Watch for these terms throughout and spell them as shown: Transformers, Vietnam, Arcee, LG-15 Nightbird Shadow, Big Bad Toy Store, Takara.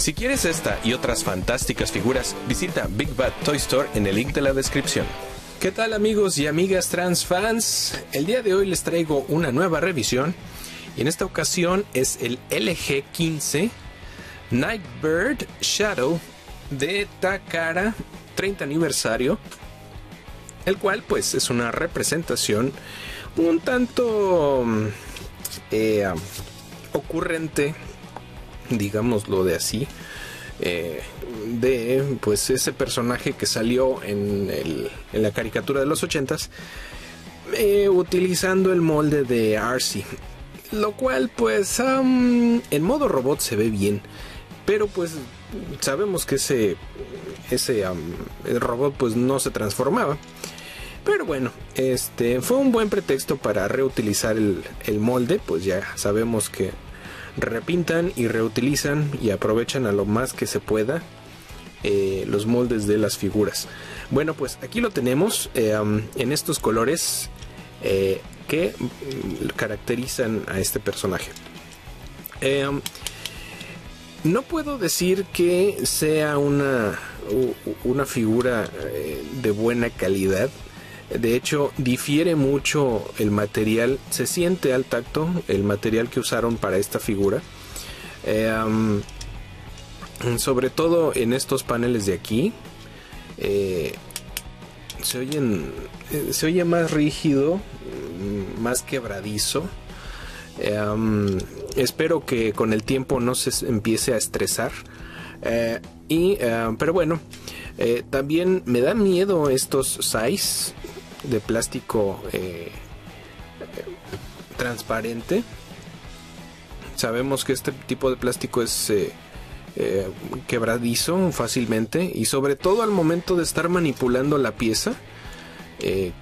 Si quieres esta y otras fantásticas figuras, visita Big Bad Toy Store en el link de la descripción. ¿Qué tal, amigos y amigas trans fans? El día de hoy les traigo una nueva revisión y en esta ocasión es el LG-15 Nightbird Shadow de Takara 30 aniversario, el cual pues es una representación un tanto ocurrente, digámoslo de así, de pues ese personaje que salió en la caricatura de los 80s, utilizando el molde de Arcee, lo cual pues en modo robot se ve bien, pero pues sabemos que el robot pues no se transformaba. Pero bueno, fue un buen pretexto para reutilizar el molde. Pues ya sabemos que repintan y reutilizan y aprovechan a lo más que se pueda los moldes de las figuras. Bueno, pues aquí lo tenemos en estos colores que caracterizan a este personaje. No puedo decir que sea una figura de buena calidad. De hecho, difiere mucho el material. Se siente al tacto el material que usaron para esta figura. Sobre todo en estos paneles de aquí. Se oye más rígido, más quebradizo. Espero que con el tiempo no se empiece a estresar. Pero bueno, también me da miedo estos size de plástico transparente. Sabemos que este tipo de plástico es quebradizo fácilmente, y sobre todo al momento de estar manipulando la pieza, que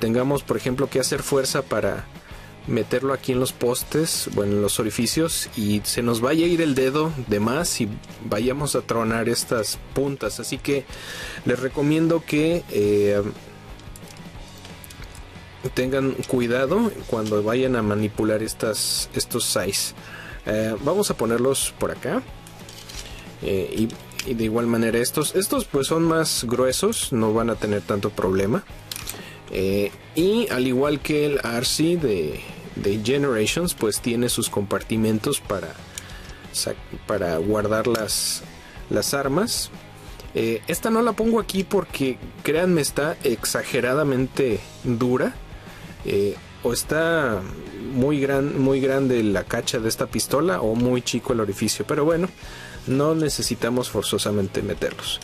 tengamos por ejemplo que hacer fuerza para meterlo aquí en los postes, bueno, en los orificios, y se nos vaya a ir el dedo de más y vayamos a tronar estas puntas. Así que les recomiendo que tengan cuidado cuando vayan a manipular estos size. Vamos a ponerlos por acá, y de igual manera estos pues son más gruesos, no van a tener tanto problema. Y al igual que el Arcee de Generations, pues tiene sus compartimentos para guardar las armas. Esta no la pongo aquí porque, créanme, está exageradamente dura, o está muy grande la cacha de esta pistola, o muy chico el orificio. Pero bueno, no necesitamos forzosamente meterlos.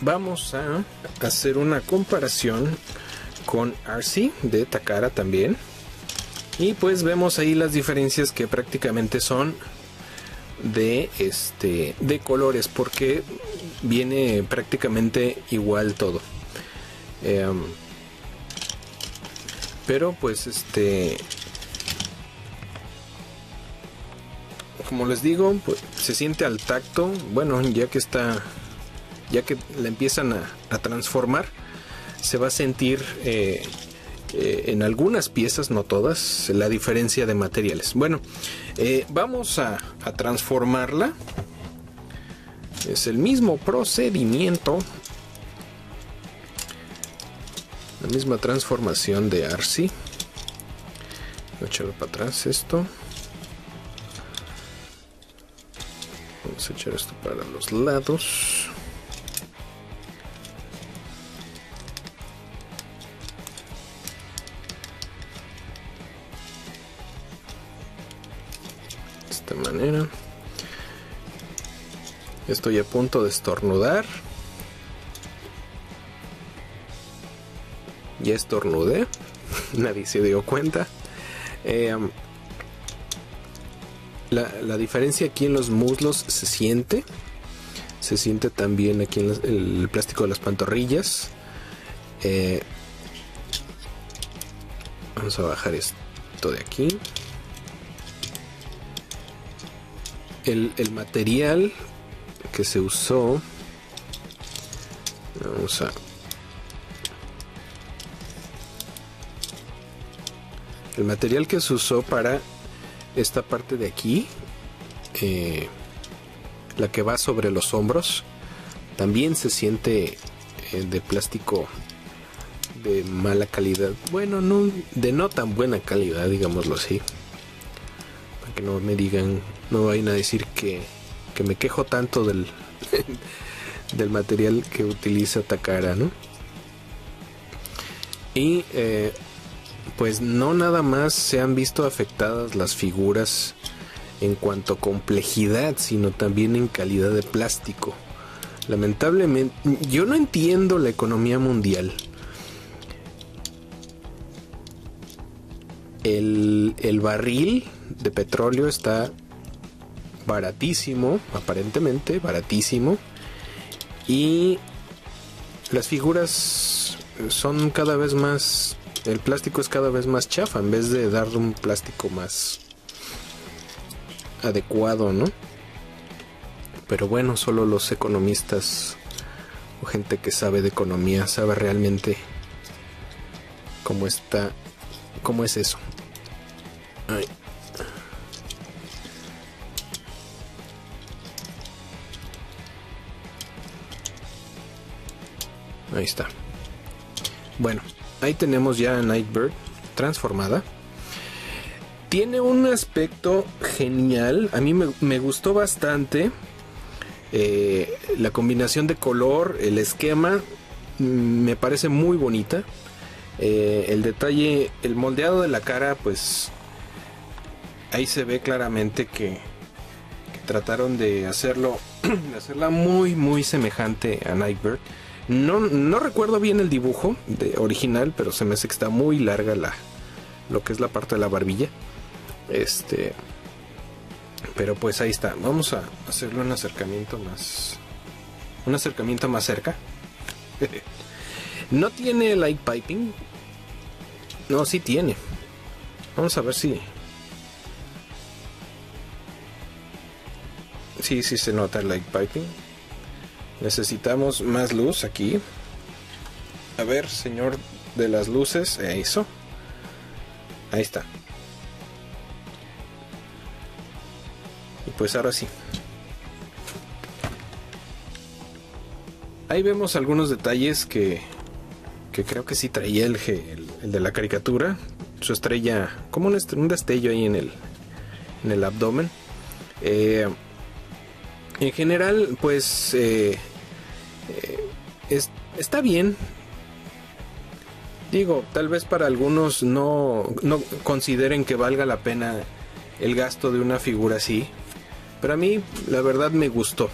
Vamos a hacer una comparación con Arcee de Takara también, y pues vemos ahí las diferencias, que prácticamente son de colores, porque viene prácticamente igual todo. Pero pues como les digo, pues se siente al tacto. Bueno, ya que la empiezan a transformar, se va a sentir en algunas piezas, no todas, la diferencia de materiales. Bueno, vamos a transformarla. Es el mismo procedimiento, la misma transformación de Arcee. Voy a echarlo para atrás esto. Vamos a echar esto para los lados. Manera, estoy a punto de estornudar. Ya estornudé, nadie se dio cuenta. La diferencia aquí en los muslos se siente también aquí en el plástico de las pantorrillas. Vamos a bajar esto de aquí. El material que se usó, vamos a el material que se usó para esta parte de aquí la que va sobre los hombros, también se siente de plástico de mala calidad. Bueno, no, de no tan buena calidad, digámoslo así. Para que no me digan, no vayan a decir que me quejo tanto del, del material que utiliza Takara, ¿no? Y pues no nada más se han visto afectadas las figuras en cuanto a complejidad, sino también en calidad de plástico. Lamentablemente, yo no entiendo la economía mundial. El barril de petróleo está baratísimo, aparentemente baratísimo, y las figuras son cada vez más, el plástico es cada vez más chafa en vez de darle un plástico más adecuado, ¿no? Pero bueno, solo los economistas o gente que sabe de economía sabe realmente cómo está, cómo es eso. Ay. Ahí está. Bueno, ahí tenemos ya a Nightbird transformada. Tiene un aspecto genial. A mí me gustó bastante. La combinación de color, el esquema, me parece muy bonita. El detalle, el moldeado de la cara, pues ahí se ve claramente que trataron de hacerlo, de hacerla muy, muy semejante a Nightbird. No recuerdo bien el dibujo original, pero se me hace que está muy larga lo que es la parte de la barbilla. Pero pues ahí está. Vamos a hacerle un acercamiento más. Un acercamiento más cerca. No tiene light piping. No, sí tiene. Vamos a ver si. Sí, sí se nota el light piping. Necesitamos más luz aquí. A ver, señor de las luces. Eso. Ahí está. Y pues ahora sí. Ahí vemos algunos detalles que creo que sí traía el de la caricatura. Su estrella, como un destello ahí en el abdomen. En general, pues está bien. Digo, tal vez para algunos no consideren que valga la pena el gasto de una figura así. Pero a mí, la verdad, me gustó.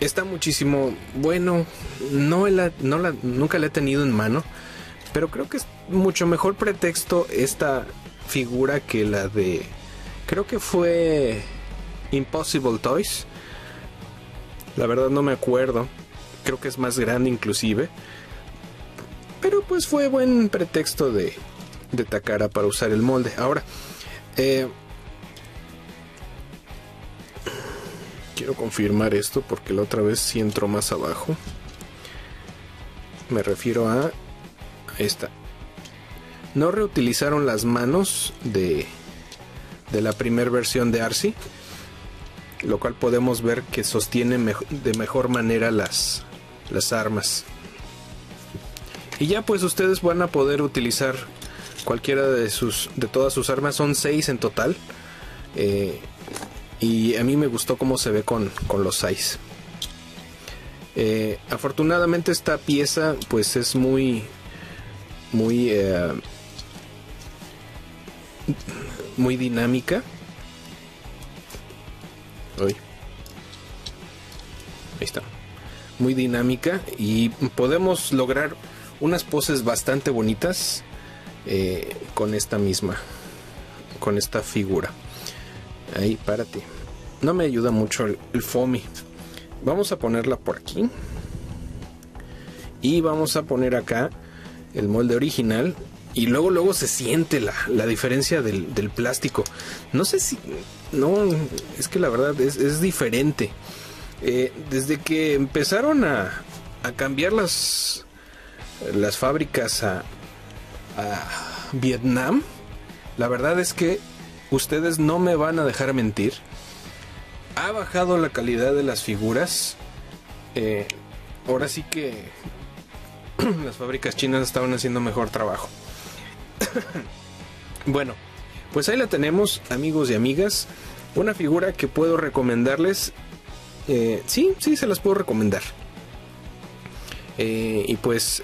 Está muchísimo bueno. Nunca la he tenido en mano. Pero creo que es mucho mejor pretexto esta figura que la de... Creo que fue... Impossible Toys, la verdad no me acuerdo, creo que es más grande inclusive, pero pues fue buen pretexto de Takara para usar el molde. Ahora quiero confirmar esto porque la otra vez sí entró más abajo, me refiero a esta. No reutilizaron las manos de la primera versión de Arcee, lo cual podemos ver que sostiene de mejor manera las armas. Y ya pues ustedes van a poder utilizar cualquiera de todas sus armas. Son 6 en total. Y a mí me gustó cómo se ve con los 6. Afortunadamente esta pieza pues es muy dinámica. Ahí está, muy dinámica, y podemos lograr unas poses bastante bonitas con esta figura. Ahí, párate. No me ayuda mucho el foamy. Vamos a ponerla por aquí y vamos a poner acá el molde original, y luego se siente la diferencia del plástico. No sé si... No, es que la verdad es diferente. Desde que empezaron a cambiar las fábricas a Vietnam, la verdad es que ustedes no me van a dejar mentir, ha bajado la calidad de las figuras. Ahora sí que las fábricas chinas estaban haciendo mejor trabajo. Bueno, pues ahí la tenemos, amigos y amigas. Una figura que puedo recomendarles. Sí, se las puedo recomendar. Y pues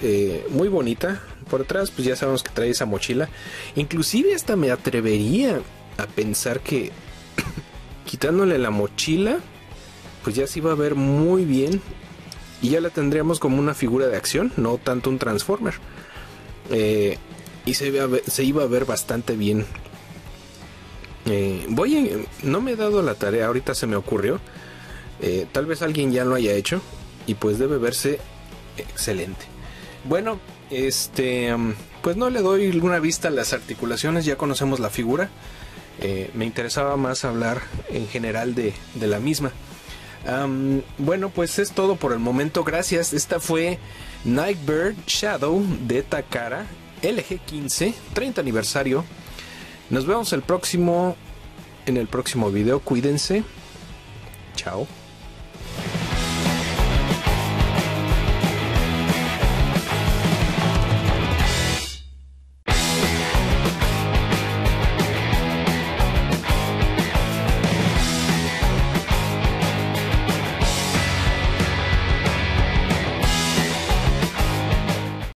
muy bonita. Por atrás pues ya sabemos que trae esa mochila. Inclusive hasta me atrevería a pensar que quitándole la mochila pues ya sí va a ver muy bien. Y ya la tendríamos como una figura de acción, no tanto un Transformer. Y se iba a ver bastante bien. No me he dado la tarea, ahorita se me ocurrió. Tal vez alguien ya lo haya hecho. Y pues debe verse excelente. Bueno, pues no le doy una vista a las articulaciones, ya conocemos la figura. Me interesaba más hablar en general de la misma. Bueno, pues es todo por el momento, gracias. Esta fue Nightbird Shadow de Takara, LG-15, 30 aniversario. Nos vemos en el próximo video, cuídense. Chao.